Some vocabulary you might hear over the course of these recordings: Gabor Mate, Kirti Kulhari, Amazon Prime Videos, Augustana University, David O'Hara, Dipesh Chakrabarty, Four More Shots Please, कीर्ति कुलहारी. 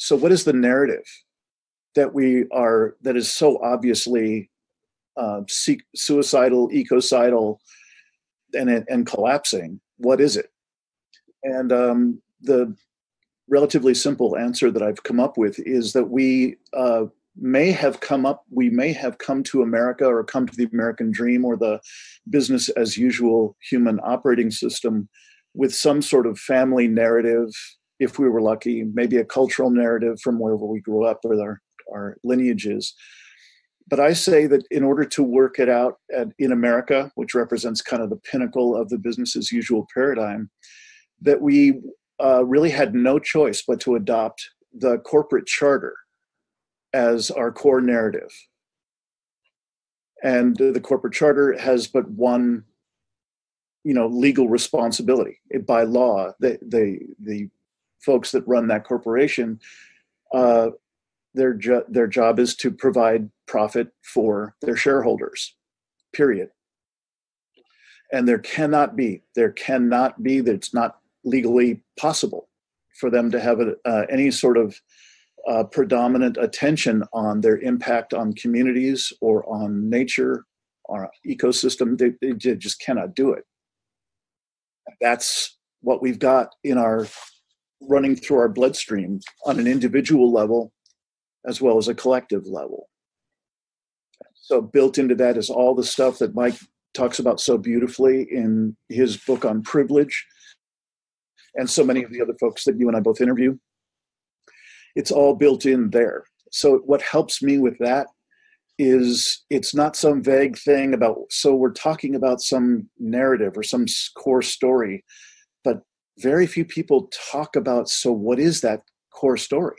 So what is the narrative that we are, that is so obviously suicidal, ecocidal, and collapsing? What is it? And the relatively simple answer that I've come up with is that we may have come to America, or come to the American dream, or the business as usual human operating system, with some sort of family narrative, if we were lucky, maybe a cultural narrative from wherever we grew up with our lineages. But I say that in order to work it out in America, which represents kind of the pinnacle of the business as usual paradigm, that we really had no choice but to adopt the corporate charter as our core narrative. And the corporate charter has but one, legal responsibility. By law, the folks that run that corporation, their job is to provide profit for their shareholders, period. And there cannot be, it's not legally possible for them to have any sort of predominant attention on their impact on communities or on nature or ecosystem. They just cannot do it. That's what we've got in our running through our bloodstream on an individual level as well as a collective level. So built into that is all the stuff that Mike talks about so beautifully in his book on privilege, and so many of the other folks that you and I both interview. It's all built in there. So what helps me with that is it's not some vague thing about, so we're talking about some narrative or some core story, but very few people talk about, so what is that core story?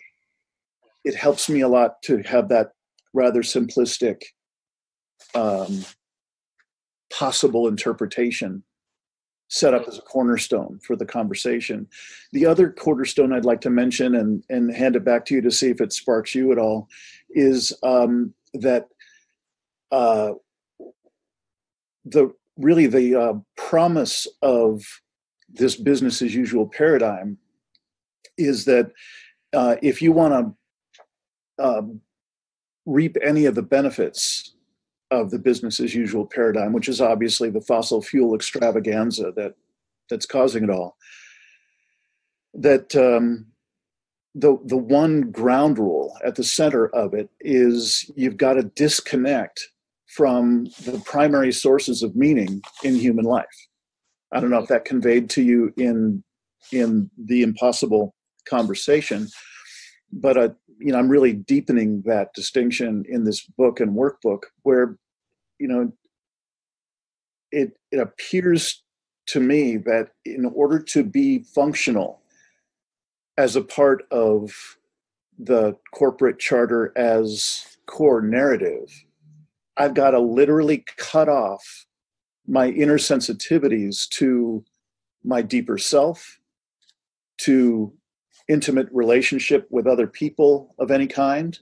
It helps me a lot to have that rather simplistic possible interpretation set up as a cornerstone for the conversation. The other cornerstone I'd like to mention and hand it back to you to see if it sparks you at all is that the promise of this business as usual paradigm is that if you want to reap any of the benefits of the business as usual paradigm, which is obviously the fossil fuel extravaganza that's causing it all, that the one ground rule at the center of it is you've got to disconnect from the primary sources of meaning in human life. I don't know if that conveyed to you in the impossible conversation, but I'm really deepening that distinction in this book and workbook, where, it appears to me that in order to be functional as a part of the corporate charter as core narrative, I've got to literally cut off my inner sensitivities to my deeper self, to intimate relationship with other people of any kind,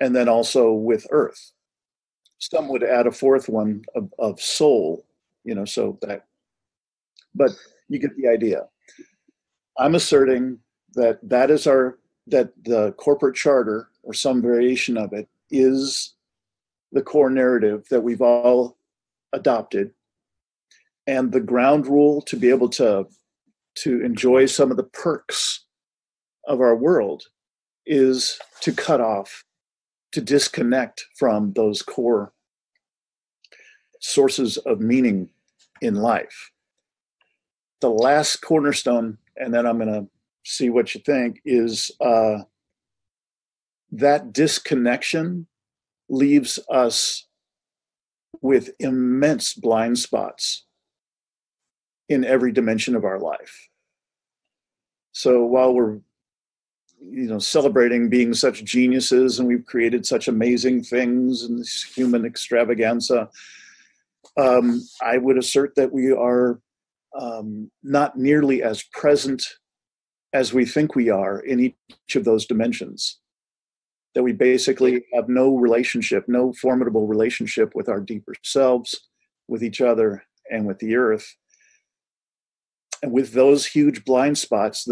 and then also with earth. Some would add a fourth one of soul, so that, but you get the idea. I'm asserting that the corporate charter or some variation of it is the core narrative that we've all adopted. And the ground rule to be able to enjoy some of the perks of our world is to cut off, to disconnect from those core sources of meaning in life. The last cornerstone, and then I'm going to see what you think, is that disconnection leaves us with immense blind spots in every dimension of our life. So while we're celebrating being such geniuses, and we've created such amazing things in this human extravaganza, I would assert that we are not nearly as present as we think we are in each of those dimensions. That we basically have no formidable relationship with our deeper selves, with each other, and with the earth. And with those huge blind spots,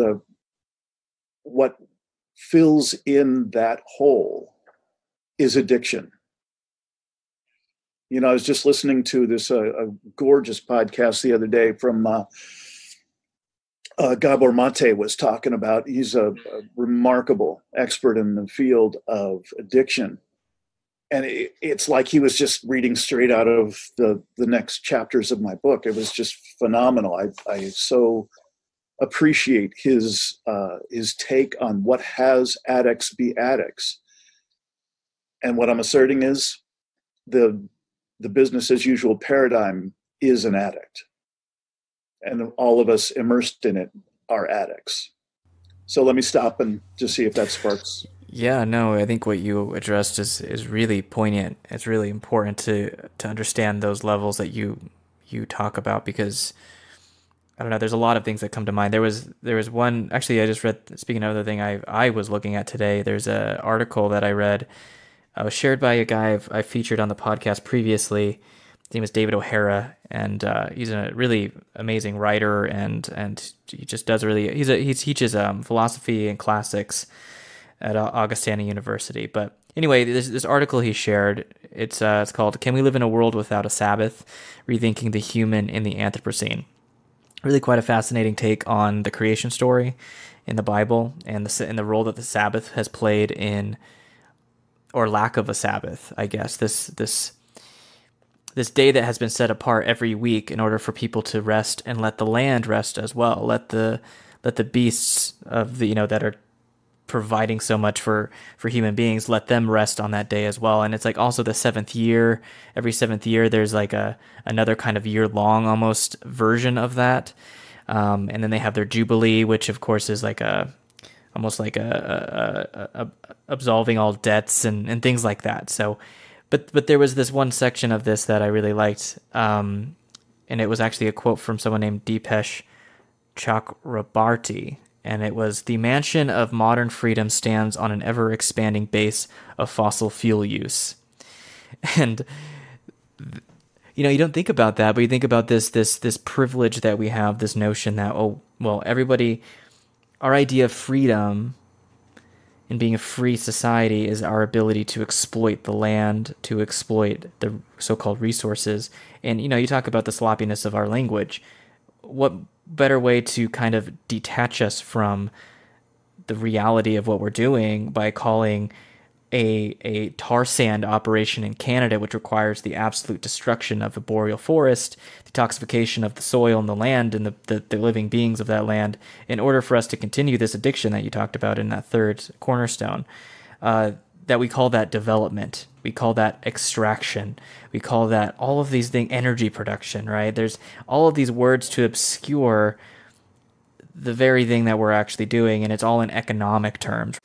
what fills in that hole is addiction. You know, I was just listening to this a gorgeous podcast the other day from Gabor Mate was talking about. He's a remarkable expert in the field of addiction. And it's like he was just reading straight out of the next chapters of my book. It was just phenomenal. I so appreciate his take on what has addicts be addicts. And what I'm asserting is the business as usual paradigm is an addict. And all of us immersed in it are addicts. So let me stop and just see if that sparks. Yeah, no, I think what you addressed is really poignant. It's really important to understand those levels that you talk about, because I don't know, there's a lot of things that come to mind. There was one, actually I just read, speaking of another thing I was looking at today, there's an article that I read. It was shared by a guy I featured on the podcast previously. His name is David O'Hara, and he's a really amazing writer, and he just does really, he teaches philosophy and classics at Augustana University. But anyway, this article he shared, it's called "Can We Live in a World Without a Sabbath? Rethinking the Human in the Anthropocene." Really quite a fascinating take on the creation story in the Bible and the role that the Sabbath has played in, or lack of a Sabbath, I guess, this day that has been set apart every week in order for people to rest and let the land rest as well. Let the beasts of the, you know, that are providing so much for human beings, let them rest on that day as well. And it's like also the seventh year, every seventh year, there's like another kind of year long almost version of that. And then they have their Jubilee, which of course is like almost like absolving all debts and things like that. So, but there was this one section of this that I really liked. And it was actually a quote from someone named Dipesh Chakrabarty. And it was, "The mansion of modern freedom stands on an ever-expanding base of fossil fuel use." And, you know, you don't think about that, but you think about this privilege that we have, this notion that, oh, well, everybody, our idea of freedom and being a free society is our ability to exploit the land, to exploit the so-called resources. And, you know, you talk about the sloppiness of our language. What better way to kind of detach us from the reality of what we're doing by calling a tar sand operation in Canada, which requires the absolute destruction of the boreal forest, detoxification of the soil and the land and the living beings of that land, in order for us to continue this addiction that you talked about in that third cornerstone, that we call that development, we call that extraction, we call that all of these things, energy production, right? There's all of these words to obscure the very thing that we're actually doing, and it's all in economic terms.